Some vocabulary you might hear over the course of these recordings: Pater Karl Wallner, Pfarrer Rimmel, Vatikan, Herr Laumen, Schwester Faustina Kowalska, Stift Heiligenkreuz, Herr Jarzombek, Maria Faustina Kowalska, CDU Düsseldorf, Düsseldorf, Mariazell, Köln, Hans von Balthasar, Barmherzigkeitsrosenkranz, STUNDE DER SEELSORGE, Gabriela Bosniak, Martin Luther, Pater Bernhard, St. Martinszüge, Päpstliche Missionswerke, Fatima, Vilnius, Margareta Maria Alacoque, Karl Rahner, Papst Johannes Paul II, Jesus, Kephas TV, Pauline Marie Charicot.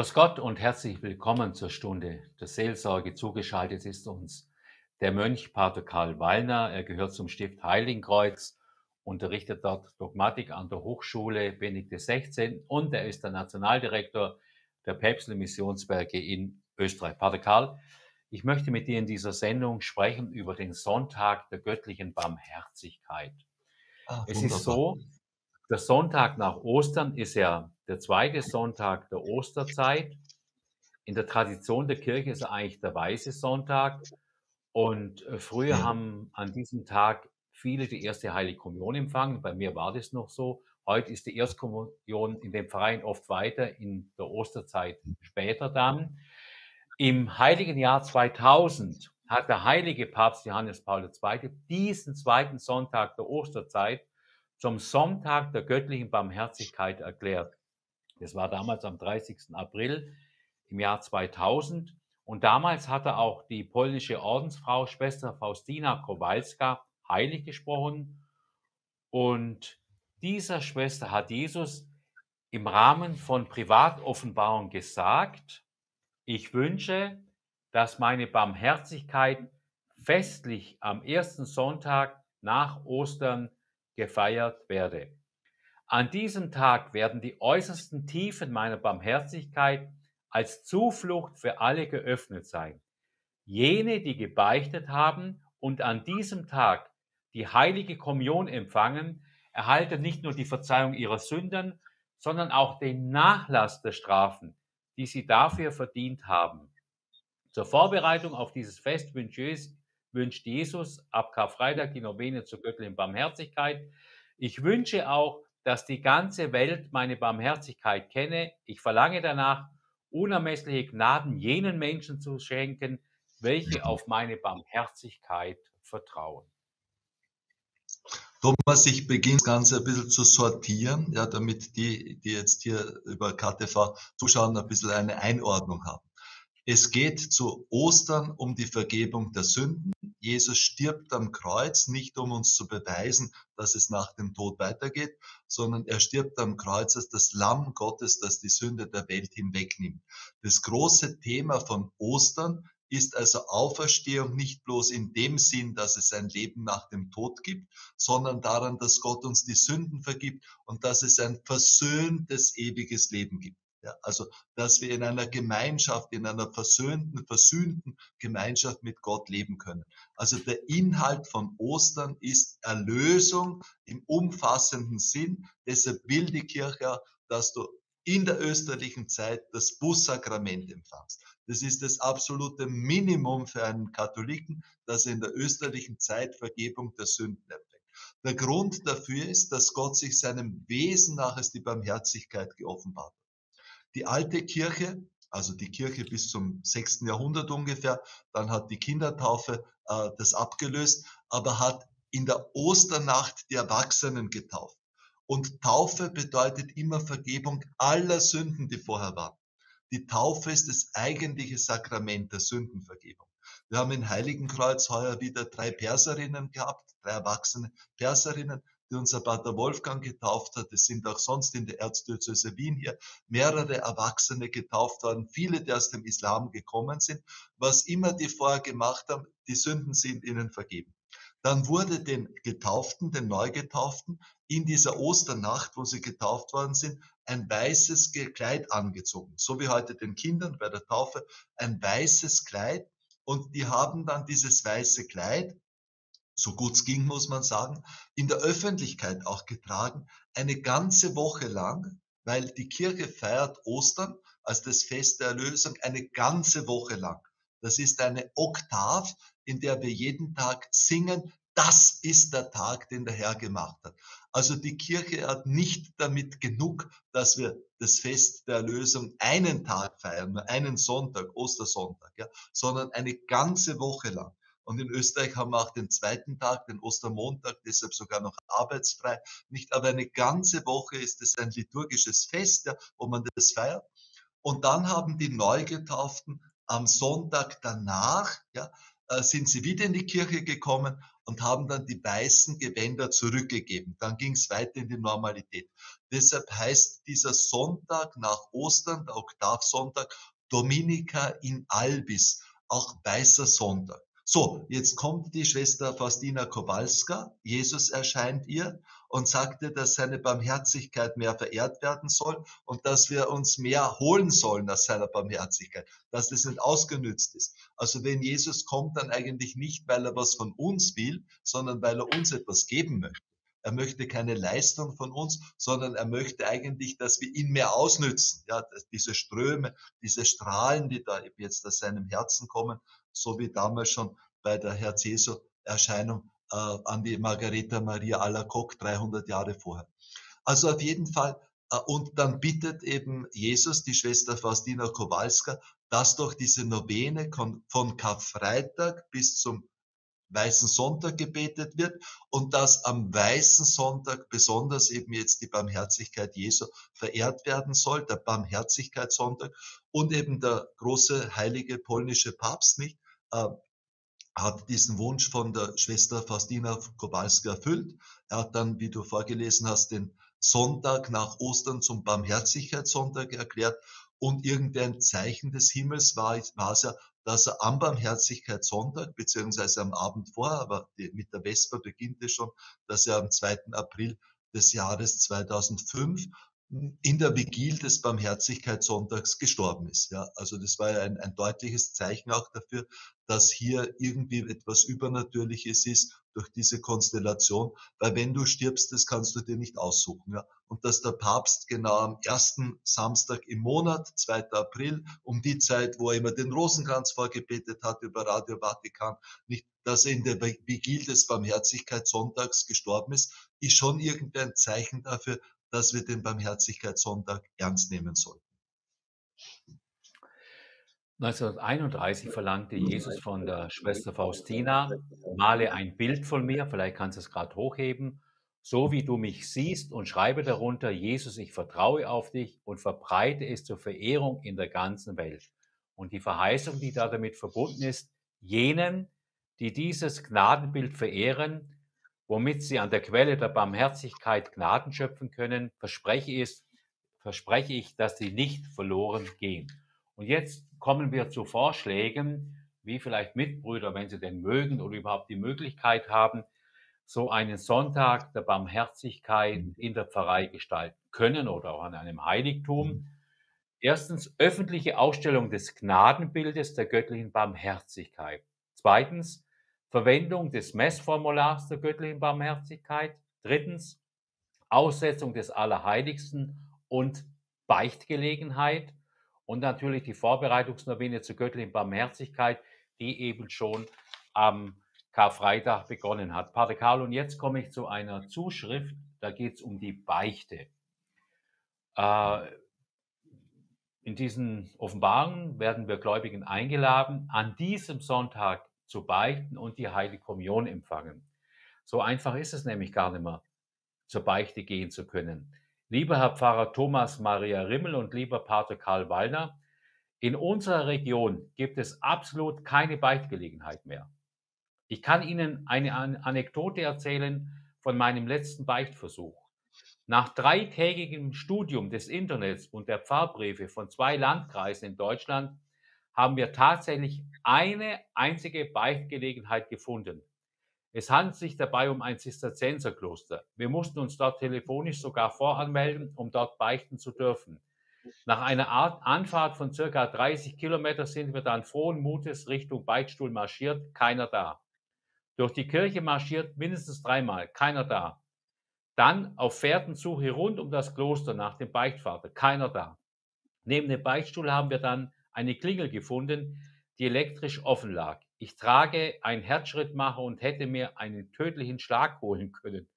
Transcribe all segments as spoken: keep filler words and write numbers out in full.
Grüß Gott und herzlich willkommen zur Stunde der Seelsorge. Zugeschaltet ist uns der Mönch Pater Karl Wallner. Er gehört zum Stift Heiligenkreuz, unterrichtet dort Dogmatik an der Hochschule Benedikt der sechzehnten und er ist der Nationaldirektor der Päpstlichen Missionswerke in Österreich. Pater Karl, ich möchte mit dir in dieser Sendung sprechen über den Sonntag der göttlichen Barmherzigkeit. Ach, es wunderbar. Ist so, der Sonntag nach Ostern ist ja der zweite Sonntag der Osterzeit. In der Tradition der Kirche ist eigentlich der Weiße Sonntag. Und früher ja. haben an diesem Tag viele die erste Heilige Kommunion empfangen. Bei mir war das noch so. Heute ist die Erstkommunion in den Pfarreien oft weiter, in der Osterzeit später dann. Im heiligen Jahr zweitausend hat der heilige Papst Johannes Paul der Zweite diesen zweiten Sonntag der Osterzeit zum Sonntag der göttlichen Barmherzigkeit erklärt. Das war damals am dreißigsten April im Jahr zweitausend. Und damals hat er auch die polnische Ordensfrau Schwester Faustina Kowalska heilig gesprochen. Und dieser Schwester hat Jesus im Rahmen von Privatoffenbarung gesagt: Ich wünsche, dass meine Barmherzigkeit festlich am ersten Sonntag nach Ostern gefeiert werde. An diesem Tag werden die äußersten Tiefen meiner Barmherzigkeit als Zuflucht für alle geöffnet sein. Jene, die gebeichtet haben und an diesem Tag die heilige Kommunion empfangen, erhalten nicht nur die Verzeihung ihrer Sünden, sondern auch den Nachlass der Strafen, die sie dafür verdient haben. Zur Vorbereitung auf dieses Fest wünsche ich wünscht Jesus ab Karfreitag die Novene zur göttlichen Barmherzigkeit. Ich wünsche auch, dass die ganze Welt meine Barmherzigkeit kenne. Ich verlange danach, unermessliche Gnaden jenen Menschen zu schenken, welche auf meine Barmherzigkeit vertrauen. Thomas, ich beginne das Ganze ein bisschen zu sortieren, ja, damit die, die jetzt hier über K T V zuschauen, ein bisschen eine Einordnung haben. Es geht zu Ostern um die Vergebung der Sünden. Jesus stirbt am Kreuz, nicht um uns zu beweisen, dass es nach dem Tod weitergeht, sondern er stirbt am Kreuz als das Lamm Gottes, das die Sünde der Welt hinwegnimmt. Das große Thema von Ostern ist also Auferstehung nicht bloß in dem Sinn, dass es ein Leben nach dem Tod gibt, sondern daran, dass Gott uns die Sünden vergibt und dass es ein versöhntes ewiges Leben gibt. Ja, also, dass wir in einer Gemeinschaft, in einer versöhnten, versöhnten Gemeinschaft mit Gott leben können. Also der Inhalt von Ostern ist Erlösung im umfassenden Sinn. Deshalb will die Kirche, dass du in der österlichen Zeit das Bußsakrament empfangst. Das ist das absolute Minimum für einen Katholiken, dass er in der österlichen Zeit Vergebung der Sünden empfängt. Der Grund dafür ist, dass Gott sich seinem Wesen nach als die Barmherzigkeit geoffenbart hat. Die alte Kirche, also die Kirche bis zum sechsten Jahrhundert ungefähr, dann hat die Kindertaufe äh, das abgelöst, aber hat in der Osternacht die Erwachsenen getauft. Und Taufe bedeutet immer Vergebung aller Sünden, die vorher waren. Die Taufe ist das eigentliche Sakrament der Sündenvergebung. Wir haben in Heiligenkreuz heuer wieder drei Perserinnen gehabt, drei erwachsene Perserinnen, die unser Pater Wolfgang getauft hat. Es sind auch sonst in der Erzdiözese Wien hier mehrere Erwachsene getauft worden, viele, die aus dem Islam gekommen sind. Was immer die vorher gemacht haben, die Sünden sind ihnen vergeben. Dann wurde den Getauften, den Neugetauften, in dieser Osternacht, wo sie getauft worden sind, ein weißes Kleid angezogen. So wie heute den Kindern bei der Taufe, ein weißes Kleid. Und die haben dann dieses weiße Kleid, so gut es ging, muss man sagen, in der Öffentlichkeit auch getragen, eine ganze Woche lang, weil die Kirche feiert Ostern als das Fest der Erlösung eine ganze Woche lang. Das ist eine Oktav, in der wir jeden Tag singen, das ist der Tag, den der Herr gemacht hat. Also die Kirche hat nicht damit genug, dass wir das Fest der Erlösung einen Tag feiern, nur einen Sonntag, Ostersonntag, ja, sondern eine ganze Woche lang. Und in Österreich haben wir auch den zweiten Tag, den Ostermontag, deshalb sogar noch arbeitsfrei. Nicht, aber eine ganze Woche ist es ein liturgisches Fest, ja, wo man das feiert. Und dann haben die Neugetauften am Sonntag danach, ja, sind sie wieder in die Kirche gekommen und haben dann die weißen Gewänder zurückgegeben. Dann ging es weiter in die Normalität. Deshalb heißt dieser Sonntag nach Ostern, der Oktavsonntag, Dominica in Albis, auch weißer Sonntag. So, jetzt kommt die Schwester Faustina Kowalska, Jesus erscheint ihr und sagte, dass seine Barmherzigkeit mehr verehrt werden soll und dass wir uns mehr holen sollen aus seiner Barmherzigkeit, dass das nicht ausgenützt ist. Also wenn Jesus kommt, dann eigentlich nicht, weil er was von uns will, sondern weil er uns etwas geben möchte. Er möchte keine Leistung von uns, sondern er möchte eigentlich, dass wir ihn mehr ausnützen. Ja, diese Ströme, diese Strahlen, die da jetzt aus seinem Herzen kommen, so wie damals schon bei der Herz-Jesu-Erscheinung äh, an die Margareta Maria Alacoque dreihundert Jahre vorher. Also auf jeden Fall, äh, und dann bittet eben Jesus, die Schwester Faustina Kowalska, dass doch diese Novene von Karfreitag bis zum Weißen Sonntag gebetet wird und dass am Weißen Sonntag besonders eben jetzt die Barmherzigkeit Jesu verehrt werden soll, der Barmherzigkeitssonntag, und eben der große heilige polnische Papst nicht äh, hat diesen Wunsch von der Schwester Faustina Kowalska erfüllt. Er hat dann, wie du vorgelesen hast, den Sonntag nach Ostern zum Barmherzigkeitssonntag erklärt, und irgendein Zeichen des Himmels war es ja, dass er am Barmherzigkeitssonntag, beziehungsweise am Abend vorher, aber die, mit der Vesper beginnt es schon, dass er am zweiten April des Jahres zweitausendfünf in der Vigil des Barmherzigkeitssonntags gestorben ist. Ja, also das war ja ein, ein deutliches Zeichen auch dafür, dass hier irgendwie etwas Übernatürliches ist durch diese Konstellation, weil wenn du stirbst, das kannst du dir nicht aussuchen. Ja. Und dass der Papst genau am ersten Samstag im Monat, zweiten April, um die Zeit, wo er immer den Rosenkranz vorgebetet hat über Radio Vatikan, nicht, dass er in der Vigil des Barmherzigkeitssonntags gestorben ist, ist schon irgendein Zeichen dafür, dass wir den Barmherzigkeitssonntag ernst nehmen sollten. neunzehnhunderteinunddreißig verlangte Jesus von der Schwester Faustina, male ein Bild von mir, vielleicht kannst du es gerade hochheben, so wie du mich siehst, und schreibe darunter, Jesus, ich vertraue auf dich, und verbreite es zur Verehrung in der ganzen Welt. Und die Verheißung, die da damit verbunden ist, jenen, die dieses Gnadenbild verehren, womit sie an der Quelle der Barmherzigkeit Gnaden schöpfen können, verspreche ich, verspreche ich, dass sie nicht verloren gehen. Und jetzt kommen wir zu Vorschlägen, wie vielleicht Mitbrüder, wenn sie denn mögen oder überhaupt die Möglichkeit haben, so einen Sonntag der Barmherzigkeit in der Pfarrei gestalten können oder auch an einem Heiligtum. Erstens, öffentliche Ausstellung des Gnadenbildes der göttlichen Barmherzigkeit. Zweitens, Verwendung des Messformulars der göttlichen Barmherzigkeit. Drittens, Aussetzung des Allerheiligsten und Beichtgelegenheit. Und natürlich die Vorbereitungsnovene zur göttlichen Barmherzigkeit, die eben schon am Karfreitag begonnen hat. Pater Karl, und jetzt komme ich zu einer Zuschrift, da geht es um die Beichte. Äh, in diesen Offenbarungen werden wir Gläubigen eingeladen, an diesem Sonntag zu beichten und die Heilige Kommunion empfangen. So einfach ist es nämlich gar nicht mehr, zur Beichte gehen zu können. Lieber Herr Pfarrer Thomas Maria Rimmel und lieber Pater Karl Wallner, in unserer Region gibt es absolut keine Beichtgelegenheit mehr. Ich kann Ihnen eine Anekdote erzählen von meinem letzten Beichtversuch. Nach dreitägigem Studium des Internets und der Pfarrbriefe von zwei Landkreisen in Deutschland haben wir tatsächlich eine einzige Beichtgelegenheit gefunden. Es handelt sich dabei um ein Zisterzienserkloster. Wir mussten uns dort telefonisch sogar voranmelden, um dort beichten zu dürfen. Nach einer Art Anfahrt von circa dreißig Kilometern sind wir dann frohen Mutes Richtung Beichtstuhl marschiert, keiner da. Durch die Kirche marschiert, mindestens dreimal, keiner da. Dann auf Fährtensuche rund um das Kloster nach dem Beichtvater, keiner da. Neben dem Beichtstuhl haben wir dann eine Klingel gefunden, die elektrisch offen lag. Ich trage einen Herzschrittmacher und hätte mir einen tödlichen Schlag holen können.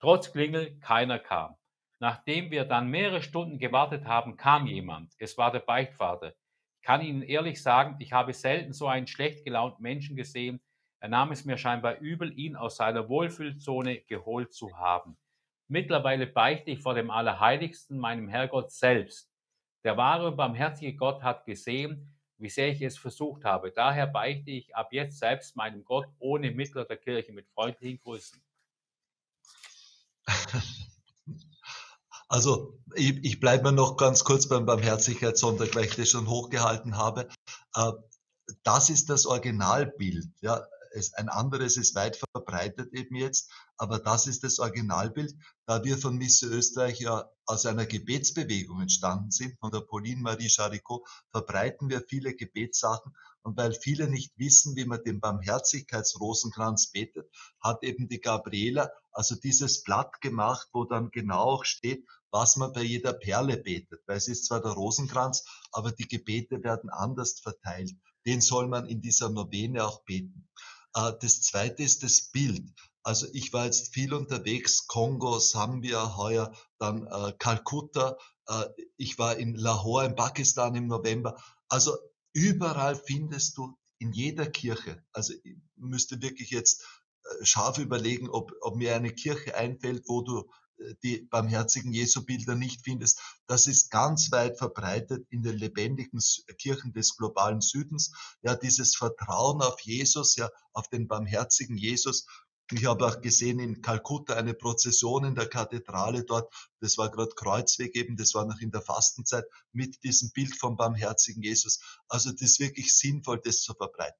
Trotz Klingel, keiner kam. Nachdem wir dann mehrere Stunden gewartet haben, kam jemand. Es war der Beichtvater. Ich kann Ihnen ehrlich sagen, ich habe selten so einen schlecht gelaunten Menschen gesehen. Er nahm es mir scheinbar übel, ihn aus seiner Wohlfühlzone geholt zu haben. Mittlerweile beichte ich vor dem Allerheiligsten, meinem Herrgott selbst. Der wahre und barmherzige Gott hat gesehen, wie sehr ich es versucht habe. Daher beichte ich ab jetzt selbst meinem Gott ohne Mittler der Kirche mit freundlichen Grüßen. Also ich, ich bleibe noch ganz kurz beim Barmherzigkeitssonntag, weil ich das schon hochgehalten habe. Das ist das Originalbild. Ja, es, ein anderes ist weit verbreitet eben jetzt, aber das ist das Originalbild, da wir von Misse Österreich ja aus einer Gebetsbewegung entstanden sind, von der Pauline Marie Charicot, verbreiten wir viele Gebetssachen. Und weil viele nicht wissen, wie man den Barmherzigkeitsrosenkranz betet, hat eben die Gabriela also dieses Blatt gemacht, wo dann genau auch steht, was man bei jeder Perle betet. Weil es ist zwar der Rosenkranz, aber die Gebete werden anders verteilt. Den soll man in dieser Novene auch beten. Das Zweite ist das Bild. Also ich war jetzt viel unterwegs, Kongo, Sambia heuer, dann äh, Kalkutta. Äh, ich war in Lahore in Pakistan im November. Also überall findest du, in jeder Kirche, also ich müsste wirklich jetzt äh, scharf überlegen, ob, ob mir eine Kirche einfällt, wo du äh, die barmherzigen Jesu-Bilder nicht findest. Das ist ganz weit verbreitet in den lebendigen Kirchen des globalen Südens. Ja, dieses Vertrauen auf Jesus, ja, auf den barmherzigen Jesus. Ich habe auch gesehen in Kalkutta eine Prozession in der Kathedrale dort, das war gerade Kreuzweg eben, das war noch in der Fastenzeit, mit diesem Bild vom barmherzigen Jesus. Also das ist wirklich sinnvoll, das zu verbreiten.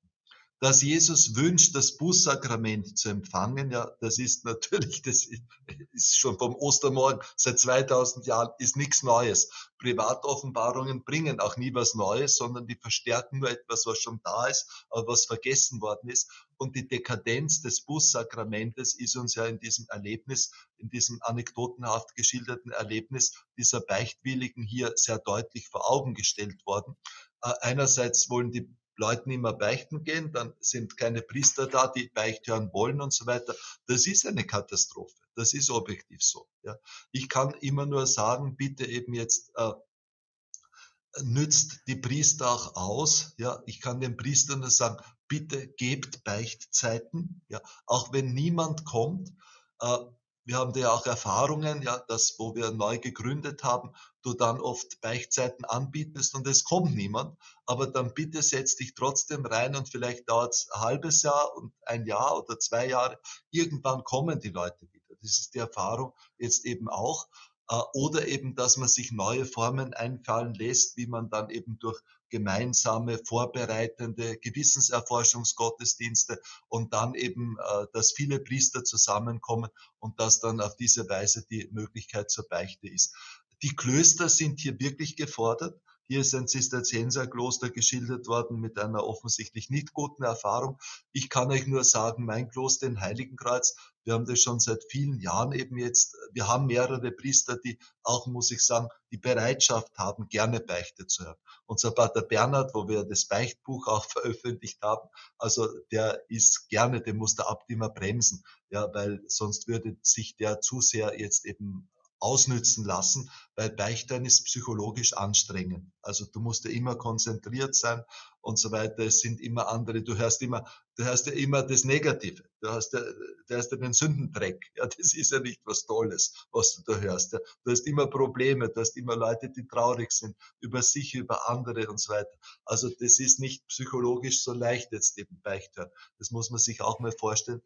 Dass Jesus wünscht, das Bußsakrament zu empfangen, ja, das ist natürlich, das ist schon vom Ostermorgen, seit zweitausend Jahren ist nichts Neues. Privatoffenbarungen bringen auch nie was Neues, sondern die verstärken nur etwas, was schon da ist, aber was vergessen worden ist. Und die Dekadenz des Bußsakramentes ist uns ja in diesem Erlebnis, in diesem anekdotenhaft geschilderten Erlebnis dieser Beichtwilligen hier sehr deutlich vor Augen gestellt worden. Äh, einerseits wollen die Leuten immer beichten gehen, dann sind keine Priester da, die Beicht hören wollen und so weiter. Das ist eine Katastrophe. Das ist objektiv so. Ja. Ich kann immer nur sagen, bitte eben jetzt äh, nützt die Priester auch aus. Ja. Ich kann den Priestern nur sagen, bitte gebt Beichtzeiten. Ja. Auch wenn niemand kommt. Äh, Wir haben da ja auch Erfahrungen, ja, dass, wo wir neu gegründet haben, du dann oft Beichtzeiten anbietest und es kommt niemand. Aber dann bitte setz dich trotzdem rein und vielleicht dauert es ein halbes Jahr und ein Jahr oder zwei Jahre. Irgendwann kommen die Leute wieder. Das ist die Erfahrung jetzt eben auch. Oder eben, dass man sich neue Formen einfallen lässt, wie man dann eben durch gemeinsame, vorbereitende Gewissenserforschungsgottesdienste und dann eben, dass viele Priester zusammenkommen und dass dann auf diese Weise die Möglichkeit zur Beichte ist. Die Klöster sind hier wirklich gefordert. Hier ist ein Zisterzienserkloster geschildert worden mit einer offensichtlich nicht guten Erfahrung. Ich kann euch nur sagen, mein Kloster in Heiligenkreuz, wir haben das schon seit vielen Jahren eben jetzt, wir haben mehrere Priester, die auch, muss ich sagen, die Bereitschaft haben, gerne Beichte zu hören. Unser Pater Bernhard, wo wir das Beichtbuch auch veröffentlicht haben, also der ist gerne, den muss der Abt immer bremsen, ja, weil sonst würde sich der zu sehr jetzt eben ausnützen lassen, weil Beichtern ist psychologisch anstrengend. Also du musst ja immer konzentriert sein und so weiter. Es sind immer andere, du hörst immer, du hörst ja immer das Negative. Du hast ja, du hörst ja den Sündendreck. Ja, das ist ja nicht was Tolles, was du da hörst. Ja, du hast immer Probleme, du hast immer Leute, die traurig sind, über sich, über andere und so weiter. Also das ist nicht psychologisch so leicht jetzt eben Beichtern. Das muss man sich auch mal vorstellen.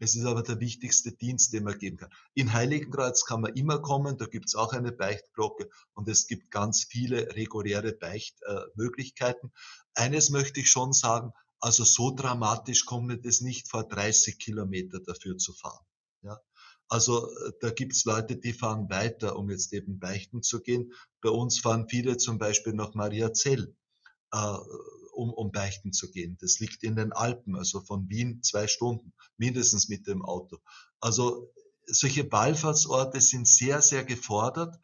Es ist aber der wichtigste Dienst, den man geben kann. In Heiligenkreuz kann man immer kommen, da gibt es auch eine Beichtglocke und es gibt ganz viele reguläre Beichtmöglichkeiten. Äh, Eines möchte ich schon sagen, also so dramatisch kommt mir das nicht vor, dreißig Kilometer dafür zu fahren. Ja? Also da gibt es Leute, die fahren weiter, um jetzt eben beichten zu gehen. Bei uns fahren viele zum Beispiel nach Mariazell, äh, Um, um beichten zu gehen. Das liegt in den Alpen, also von Wien zwei Stunden, mindestens mit dem Auto. Also solche Wallfahrtsorte sind sehr, sehr gefordert.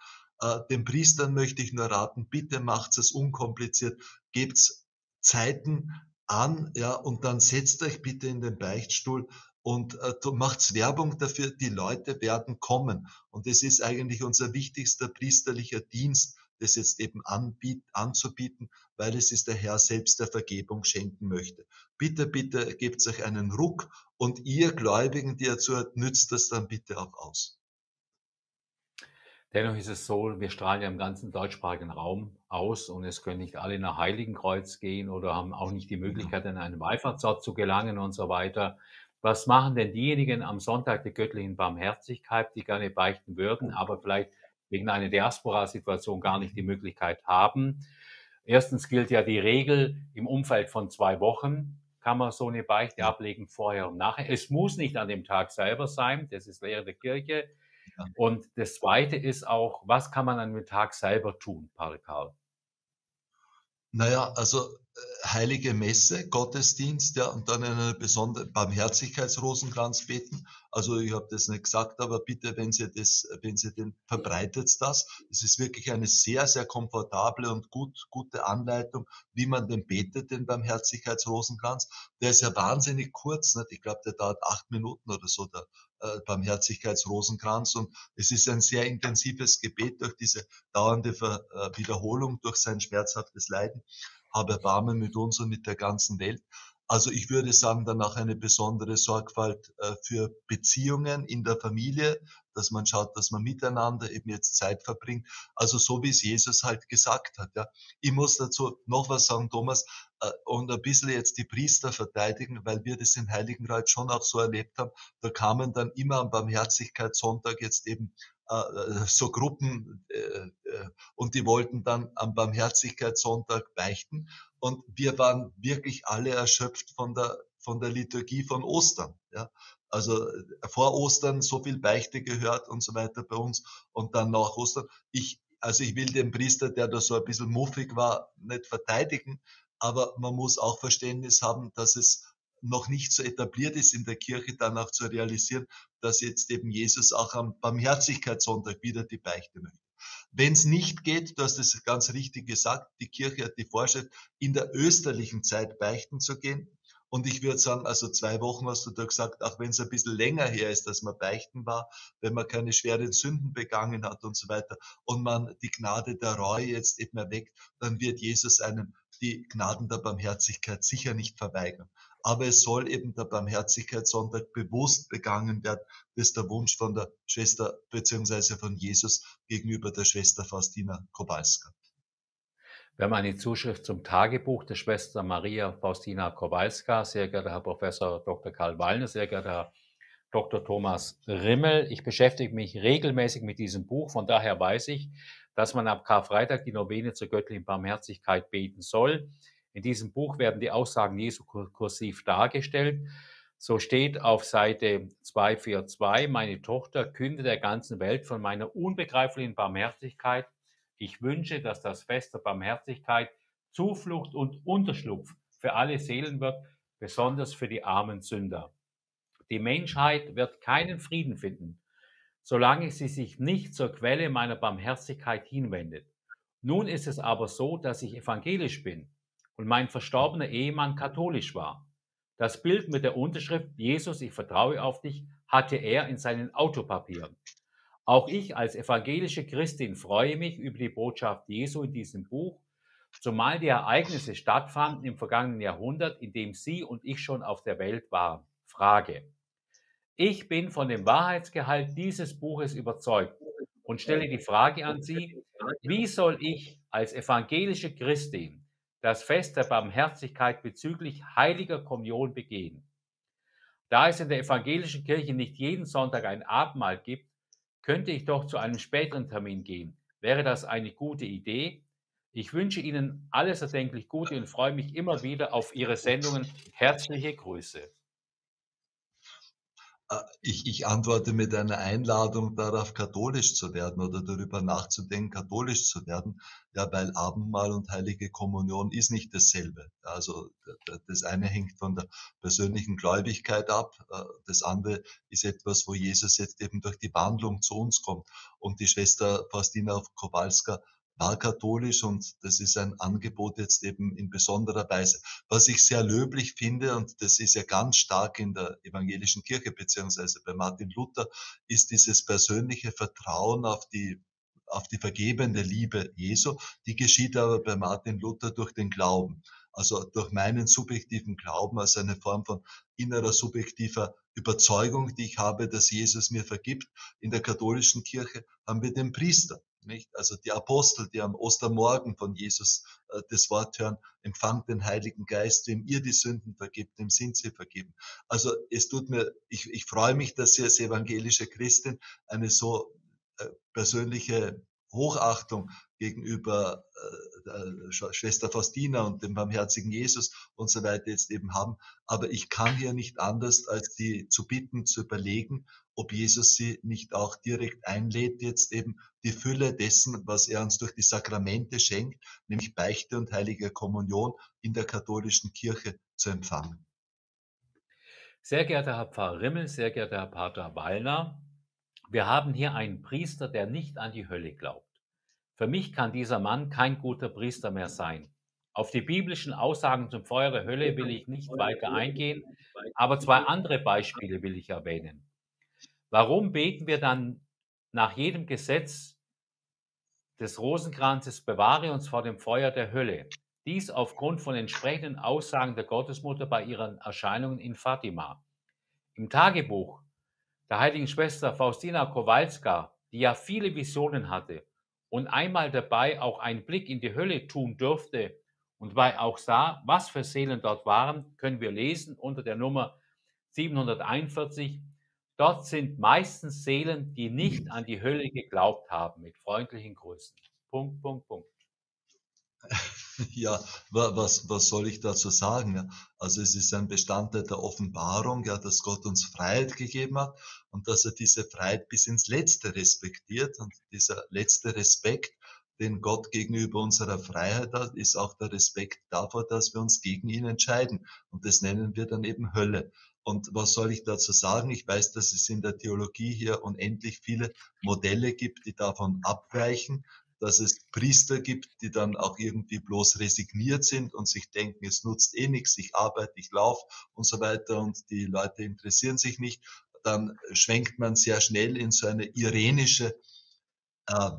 Äh, den Priestern möchte ich nur raten, bitte macht es unkompliziert, gebt's Zeiten an, ja, und dann setzt euch bitte in den Beichtstuhl und äh, macht's Werbung dafür, die Leute werden kommen. Und das ist eigentlich unser wichtigster priesterlicher Dienst, das jetzt eben anbiet, anzubieten, weil es ist der Herr selbst, der Vergebung schenken möchte. Bitte, bitte gebt euch einen Ruck und ihr Gläubigen, die ihr zuhört, nützt das dann bitte auch aus. Dennoch ist es so, wir strahlen ja im ganzen deutschsprachigen Raum aus und es können nicht alle nach Heiligenkreuz gehen oder haben auch nicht die Möglichkeit, an einen Wallfahrtsort zu gelangen und so weiter. Was machen denn diejenigen am Sonntag der göttlichen Barmherzigkeit, die gerne beichten würden, aber vielleicht wegen einer Diaspora-Situation gar nicht die Möglichkeit haben? Erstens gilt ja die Regel, im Umfeld von zwei Wochen kann man so eine Beichte ablegen, vorher und nachher. Es muss nicht an dem Tag selber sein, das ist Lehre der Kirche. Und das Zweite ist auch, was kann man an dem Tag selber tun, Pater Karl? Naja, also heilige Messe, Gottesdienst, ja, und dann einen besonderen Barmherzigkeitsrosenkranz beten. Also ich habe das nicht gesagt, aber bitte, wenn Sie das, wenn Sie den verbreitet das. Es ist wirklich eine sehr, sehr komfortable und gut, gute Anleitung, wie man den betet, den Barmherzigkeitsrosenkranz. Der ist ja wahnsinnig kurz, nicht? Ich glaube, der dauert acht Minuten oder so, der äh, Barmherzigkeitsrosenkranz. Und es ist ein sehr intensives Gebet durch diese dauernde Ver äh, Wiederholung, durch sein schmerzhaftes Leiden. Habe Erbarmen mit uns und mit der ganzen Welt. Also ich würde sagen, danach eine besondere Sorgfalt äh, für Beziehungen in der Familie, dass man schaut, dass man miteinander eben jetzt Zeit verbringt. Also so, wie es Jesus halt gesagt hat. Ja. Ich muss dazu noch was sagen, Thomas, äh, und ein bisschen jetzt die Priester verteidigen, weil wir das in Heiligenkreuz schon auch so erlebt haben. Da kamen dann immer am Barmherzigkeitssonntag jetzt eben so Gruppen und die wollten dann am Barmherzigkeitssonntag beichten und wir waren wirklich alle erschöpft von der von der Liturgie von Ostern, ja, also vor Ostern so viel Beichte gehört und so weiter bei uns und dann nach Ostern. Ich also ich will den Priester, der da so ein bisschen muffig war, nicht verteidigen, aber man muss auch Verständnis haben, dass es noch nicht so etabliert ist in der Kirche, dann auch zu realisieren, dass jetzt eben Jesus auch am Barmherzigkeitssonntag wieder die Beichte möchte. Wenn es nicht geht, du hast es ganz richtig gesagt, die Kirche hat die Vorschrift, in der österlichen Zeit beichten zu gehen. Und ich würde sagen, also zwei Wochen hast du da gesagt, auch wenn es ein bisschen länger her ist, dass man beichten war, wenn man keine schweren Sünden begangen hat und so weiter und man die Gnade der Reue jetzt eben erweckt, dann wird Jesus einem die Gnaden der Barmherzigkeit sicher nicht verweigern. Aber es soll eben der Barmherzigkeitssonntag bewusst begangen werden. Das ist der Wunsch von der Schwester bzw. von Jesus gegenüber der Schwester Faustina Kowalska. Wir haben eine Zuschrift zum Tagebuch der Schwester Maria Faustina Kowalska. Sehr geehrter Herr Professor Doktor Karl Wallner, sehr geehrter Herr Doktor Thomas Rimmel. Ich beschäftige mich regelmäßig mit diesem Buch. Von daher weiß ich, dass man ab Karfreitag die Novene zur göttlichen Barmherzigkeit beten soll. In diesem Buch werden die Aussagen Jesu kursiv dargestellt. So steht auf Seite zwei vier zwei, meine Tochter, künde der ganzen Welt von meiner unbegreiflichen Barmherzigkeit. Ich wünsche, dass das Fest der Barmherzigkeit Zuflucht und Unterschlupf für alle Seelen wird, besonders für die armen Sünder. Die Menschheit wird keinen Frieden finden, solange sie sich nicht zur Quelle meiner Barmherzigkeit hinwendet. Nun ist es aber so, dass ich evangelisch bin und mein verstorbener Ehemann katholisch war. Das Bild mit der Unterschrift Jesus, ich vertraue auf dich, hatte er in seinen Autopapieren. Auch ich als evangelische Christin freue mich über die Botschaft Jesu in diesem Buch, zumal die Ereignisse stattfanden im vergangenen Jahrhundert, in dem Sie und ich schon auf der Welt waren. Frage: Ich bin von dem Wahrheitsgehalt dieses Buches überzeugt und stelle die Frage an Sie, wie soll ich als evangelische Christin das Fest der Barmherzigkeit bezüglich heiliger Kommunion begehen? Da es in der evangelischen Kirche nicht jeden Sonntag ein Abendmahl gibt, könnte ich doch zu einem späteren Termin gehen. Wäre das eine gute Idee? Ich wünsche Ihnen alles erdenklich Gute und freue mich immer wieder auf Ihre Sendungen. Herzliche Grüße. Ich, ich antworte mit einer Einladung darauf, katholisch zu werden oder darüber nachzudenken, katholisch zu werden, ja, weil Abendmahl und Heilige Kommunion ist nicht dasselbe. Also das eine hängt von der persönlichen Gläubigkeit ab, das andere ist etwas, wo Jesus jetzt eben durch die Wandlung zu uns kommt. Und die Schwester Faustina Kowalska war katholisch und das ist ein Angebot jetzt eben in besonderer Weise. Was ich sehr löblich finde, und das ist ja ganz stark in der evangelischen Kirche beziehungsweise bei Martin Luther, ist dieses persönliche Vertrauen auf die auf die vergebende Liebe Jesu. Die geschieht aber bei Martin Luther durch den Glauben. also durch meinen subjektiven Glauben, als eine Form von innerer subjektiver Überzeugung, die ich habe, dass Jesus mir vergibt. In der katholischen Kirche haben wir den Priester, nicht? Also die Apostel, die am Ostermorgen von Jesus äh, das Wort hören: Empfangt den Heiligen Geist, dem ihr die Sünden vergibt, dem sind sie vergeben. Also es tut mir, ich, ich freue mich, dass Sie als evangelische Christin eine so äh, persönliche Hochachtung gegenüber äh, Schwester Faustina und dem barmherzigen Jesus und so weiter jetzt eben haben. Aber ich kann hier nicht anders, als die zu bitten, zu überlegen, ob Jesus sie nicht auch direkt einlädt, jetzt eben die Fülle dessen, was er uns durch die Sakramente schenkt, nämlich Beichte und Heilige Kommunion, in der katholischen Kirche zu empfangen. Sehr geehrter Herr Pfarrer Rimmel, sehr geehrter Herr Pater Wallner, wir haben hier einen Priester, der nicht an die Hölle glaubt. Für mich kann dieser Mann kein guter Priester mehr sein. Auf die biblischen Aussagen zum Feuer der Hölle will ich nicht weiter eingehen, aber zwei andere Beispiele will ich erwähnen. Warum beten wir dann nach jedem Gesetz des Rosenkranzes: Bewahre uns vor dem Feuer der Hölle? Dies aufgrund von entsprechenden Aussagen der Gottesmutter bei ihren Erscheinungen in Fatima. Im Tagebuch der heiligen Schwester Faustina Kowalska, die ja viele Visionen hatte und einmal dabei auch einen Blick in die Hölle tun durfte und weil auch sah, was für Seelen dort waren, können wir lesen unter der Nummer siebenhunderteinundvierzig. Dort sind meistens Seelen, die nicht an die Hölle geglaubt haben. Mit freundlichen Grüßen. Punkt, Punkt, Punkt. Ja, was, was soll ich dazu sagen? Also es ist ein Bestandteil der Offenbarung, ja, dass Gott uns Freiheit gegeben hat und dass er diese Freiheit bis ins Letzte respektiert. Und dieser letzte Respekt, den Gott gegenüber unserer Freiheit hat, ist auch der Respekt davor, dass wir uns gegen ihn entscheiden. Und das nennen wir dann eben Hölle. Und was soll ich dazu sagen? Ich weiß, dass es in der Theologie hier unendlich viele Modelle gibt, die davon abweichen, dass es Priester gibt, die dann auch irgendwie bloß resigniert sind und sich denken, es nutzt eh nichts, ich arbeite, ich laufe und so weiter und die Leute interessieren sich nicht. Dann schwenkt man sehr schnell in so eine irenische äh,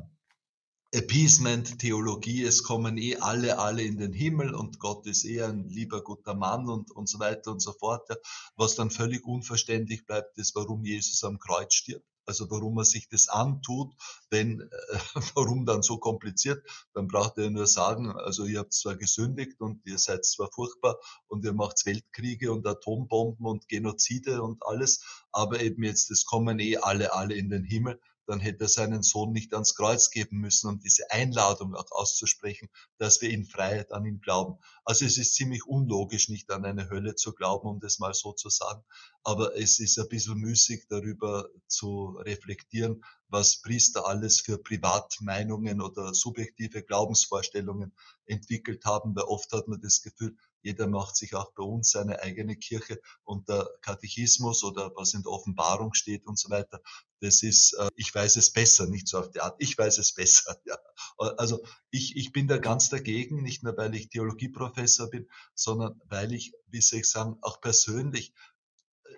Appeasement-Theologie, es kommen eh alle, alle in den Himmel und Gott ist eh ein lieber, guter Mann und, und so weiter und so fort. Ja. Was dann völlig unverständlich bleibt, ist, warum Jesus am Kreuz stirbt. Also warum er sich das antut, wenn, äh, warum dann so kompliziert, dann braucht er nur sagen, also ihr habt zwar gesündigt und ihr seid zwar furchtbar und ihr macht Weltkriege und Atombomben und Genozide und alles, aber eben jetzt, es kommen eh alle, alle in den Himmel, dann hätte er seinen Sohn nicht ans Kreuz geben müssen, um diese Einladung auch auszusprechen, dass wir in Freiheit an ihn glauben. Also es ist ziemlich unlogisch, nicht an eine Hölle zu glauben, um das mal so zu sagen, aber es ist ein bisschen müßig, darüber zu reflektieren, was Priester alles für Privatmeinungen oder subjektive Glaubensvorstellungen entwickelt haben, weil oft hat man das Gefühl, jeder macht sich auch bei uns seine eigene Kirche und der Katechismus oder was in der Offenbarung steht und so weiter. Das ist, äh, ich weiß es besser, nicht so auf die Art, ich weiß es besser. Ja. Also ich, ich bin da ganz dagegen, nicht nur weil ich Theologieprofessor bin, sondern weil ich, wie soll ich sagen, auch persönlich,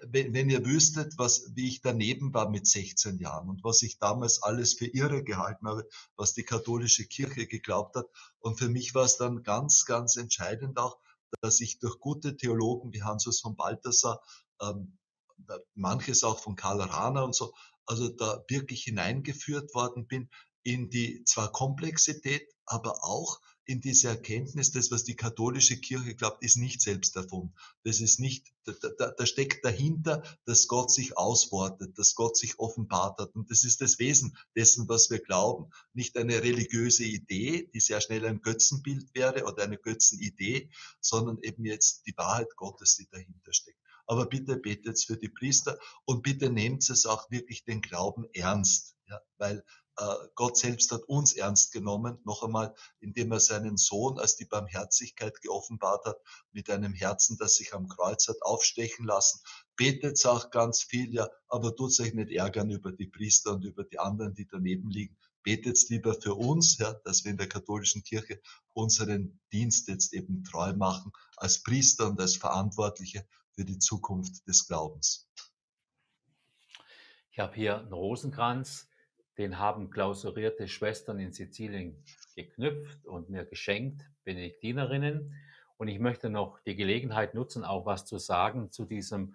wenn, wenn ihr wüsstet, was, wie ich daneben war mit sechzehn Jahren und was ich damals alles für irre gehalten habe, was die katholische Kirche geglaubt hat. Und für mich war es dann ganz, ganz entscheidend auch, dass ich durch gute Theologen wie Hans von Balthasar, ähm, manches auch von Karl Rahner und so, also da wirklich hineingeführt worden bin in die zwar Komplexität, aber auch in diese Erkenntnis, das, was die katholische Kirche glaubt, ist nicht selbst erfunden. Das ist nicht, da, da, da steckt dahinter, dass Gott sich auswortet, dass Gott sich offenbart hat. Und das ist das Wesen dessen, was wir glauben. Nicht eine religiöse Idee, die sehr schnell ein Götzenbild wäre oder eine Götzenidee, sondern eben jetzt die Wahrheit Gottes, die dahinter steckt. Aber bitte betet für die Priester und bitte nehmt es auch wirklich den Glauben ernst, ja, weil Gott selbst hat uns ernst genommen, noch einmal, indem er seinen Sohn als die Barmherzigkeit geoffenbart hat, mit einem Herzen, das sich am Kreuz hat aufstechen lassen. Betet auch ganz viel, ja, aber tut euch nicht ärgern über die Priester und über die anderen, die daneben liegen. Betet lieber für uns, ja, dass wir in der katholischen Kirche unseren Dienst jetzt eben treu machen, als Priester und als Verantwortliche für die Zukunft des Glaubens. Ich habe hier einen Rosenkranz. Den haben klausurierte Schwestern in Sizilien geknüpft und mir geschenkt, Benediktinerinnen. Und ich möchte noch die Gelegenheit nutzen, auch was zu sagen zu diesem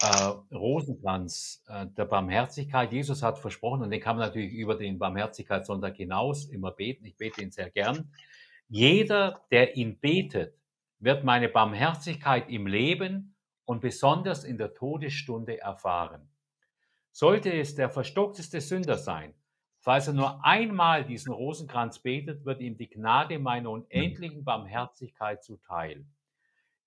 äh, Rosenkranz äh, der Barmherzigkeit. Jesus hat versprochen, und den kann man natürlich über den Barmherzigkeitssonntag hinaus immer beten. Ich bete ihn sehr gern. Jeder, der ihn betet, wird meine Barmherzigkeit im Leben und besonders in der Todesstunde erfahren. Sollte es der verstockteste Sünder sein, falls er nur einmal diesen Rosenkranz betet, wird ihm die Gnade meiner unendlichen Barmherzigkeit zuteil.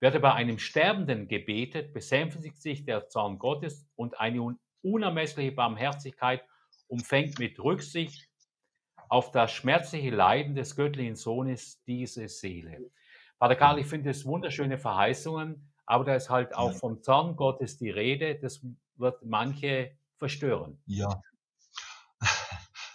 Wird er bei einem Sterbenden gebetet, besänftigt sich der Zorn Gottes und eine unermessliche Barmherzigkeit umfängt mit Rücksicht auf das schmerzliche Leiden des göttlichen Sohnes diese Seele. Pater Karl, ich finde es wunderschöne Verheißungen, aber da ist halt auch vom Zorn Gottes die Rede, das wird manche verstören. Ja.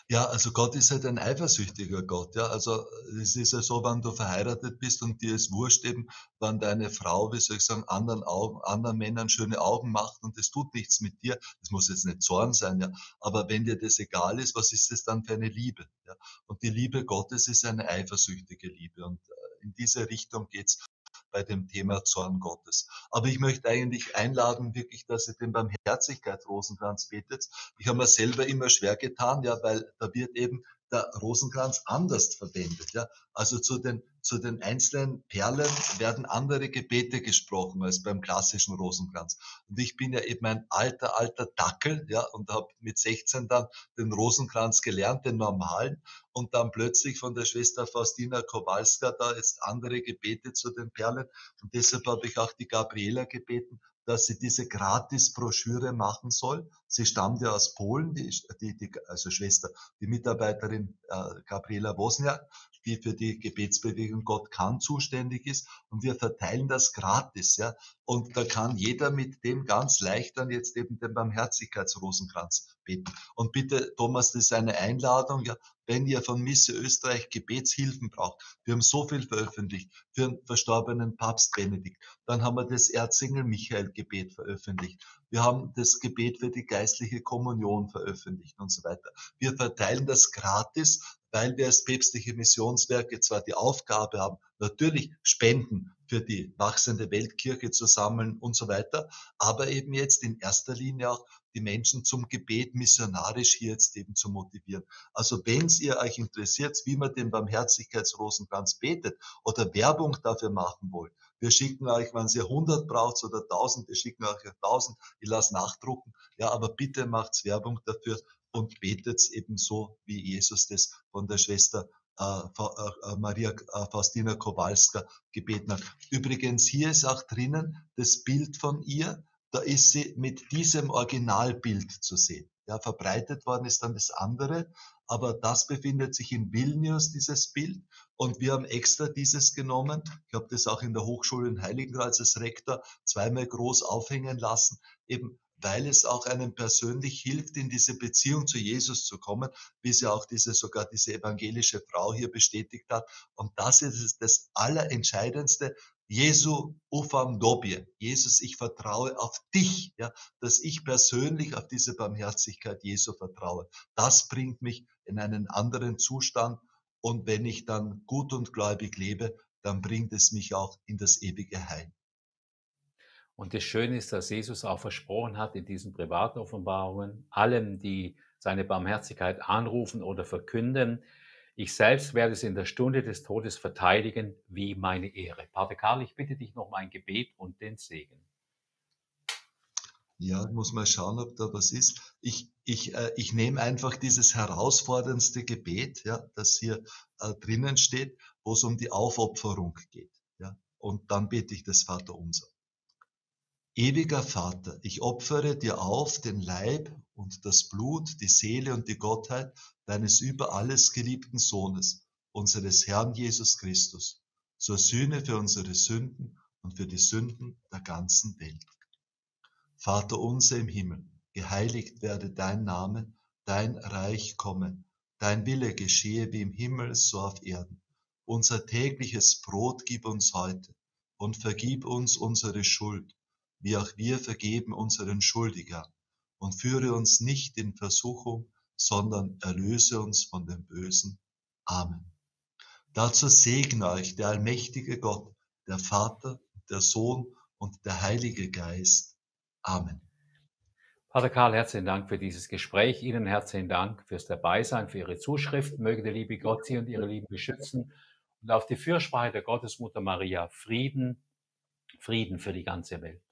Ja, also Gott ist halt ein eifersüchtiger Gott, ja. Also es ist ja so, wenn du verheiratet bist und dir ist wurscht eben, wenn deine Frau, wie soll ich sagen, anderen Augen, anderen Männern schöne Augen macht und es tut nichts mit dir. Das muss jetzt nicht Zorn sein, ja. Aber wenn dir das egal ist, was ist das dann für eine Liebe? Ja? Und die Liebe Gottes ist eine eifersüchtige Liebe. Und in diese Richtung geht's bei dem Thema Zorn Gottes. Aber ich möchte eigentlich einladen, wirklich, dass ihr den Barmherzigkeit-Rosenkranz betet. Ich habe mir selber immer schwer getan, ja, weil da wird eben der Rosenkranz anders verwendet, ja. Also zu den, zu den einzelnen Perlen werden andere Gebete gesprochen als beim klassischen Rosenkranz. Und ich bin ja eben ein alter, alter Dackel, ja, und habe mit sechzehn dann den Rosenkranz gelernt, den normalen, und dann plötzlich von der Schwester Faustina Kowalska da jetzt andere Gebete zu den Perlen. Und deshalb habe ich auch die Gabriela gebeten, dass sie diese Gratis-Broschüre machen soll. Sie stammt ja aus Polen, die, die, die also Schwester, die Mitarbeiterin äh, Gabriela Bosniak, die für die Gebetsbewegung Gott kann zuständig ist. Und wir verteilen das gratis, ja. Und da kann jeder mit dem ganz leicht dann jetzt eben den Barmherzigkeitsrosenkranz beten. Und bitte, Thomas, das ist eine Einladung, ja. Wenn ihr von Misse Österreich Gebetshilfen braucht, wir haben so viel veröffentlicht für den verstorbenen Papst Benedikt, dann haben wir das Erzengel-Michael-Gebet veröffentlicht, wir haben das Gebet für die geistliche Kommunion veröffentlicht und so weiter. Wir verteilen das gratis, weil wir als päpstliche Missionswerke zwar die Aufgabe haben, natürlich Spenden für die wachsende Weltkirche zu sammeln und so weiter, aber eben jetzt in erster Linie auch die Menschen zum Gebet missionarisch hier jetzt eben zu motivieren. Also wenn ihr euch interessiert, wie man den Barmherzigkeitsrosenkranz betet oder Werbung dafür machen wollt, wir schicken euch, wenn ihr hundert braucht oder tausend, wir schicken euch tausend, ich lasse nachdrucken, ja, aber bitte macht's Werbung dafür und betet's eben so, wie Jesus das von der Schwester Maria Faustina Kowalska gebeten hat. Übrigens, hier ist auch drinnen das Bild von ihr, da ist sie mit diesem Originalbild zu sehen. Ja, verbreitet worden ist dann das andere, aber das befindet sich in Vilnius, dieses Bild, und wir haben extra dieses genommen. Ich habe das auch in der Hochschule in Heiligenkreuz als Rektor zweimal groß aufhängen lassen, eben weil es auch einem persönlich hilft, in diese Beziehung zu Jesus zu kommen, wie es ja auch diese, sogar diese evangelische Frau hier bestätigt hat. Und das ist das Allerentscheidendste. Jesu ufam dobie. Jesus, ich vertraue auf dich, ja, dass ich persönlich auf diese Barmherzigkeit Jesu vertraue. Das bringt mich in einen anderen Zustand. Und wenn ich dann gut und gläubig lebe, dann bringt es mich auch in das ewige Heil. Und das Schöne ist, dass Jesus auch versprochen hat in diesen privaten Offenbarungen, allen, die seine Barmherzigkeit anrufen oder verkünden, ich selbst werde es in der Stunde des Todes verteidigen wie meine Ehre. Pater Karl, ich bitte dich noch um ein Gebet und den Segen. Ja, ich muss mal schauen, ob da was ist. Ich, ich, äh, ich nehme einfach dieses herausforderndste Gebet, ja, das hier äh, drinnen steht, wo es um die Aufopferung geht. Ja, und dann bete ich das Vaterunser. Ewiger Vater, ich opfere dir auf den Leib und das Blut, die Seele und die Gottheit deines über alles geliebten Sohnes, unseres Herrn Jesus Christus, zur Sühne für unsere Sünden und für die Sünden der ganzen Welt. Vater unser im Himmel, geheiligt werde dein Name, dein Reich komme, dein Wille geschehe wie im Himmel, so auf Erden. Unser tägliches Brot gib uns heute und vergib uns unsere Schuld, wie auch wir vergeben unseren Schuldigern. Und führe uns nicht in Versuchung, sondern erlöse uns von dem Bösen. Amen. Dazu segne euch der allmächtige Gott, der Vater, der Sohn und der Heilige Geist. Amen. Pater Karl, herzlichen Dank für dieses Gespräch. Ihnen herzlichen Dank fürs Dabeisein, für Ihre Zuschrift. Möge der liebe Gott Sie und Ihre Lieben beschützen. Und auf die Fürsprache der Gottesmutter Maria Frieden, Frieden für die ganze Welt.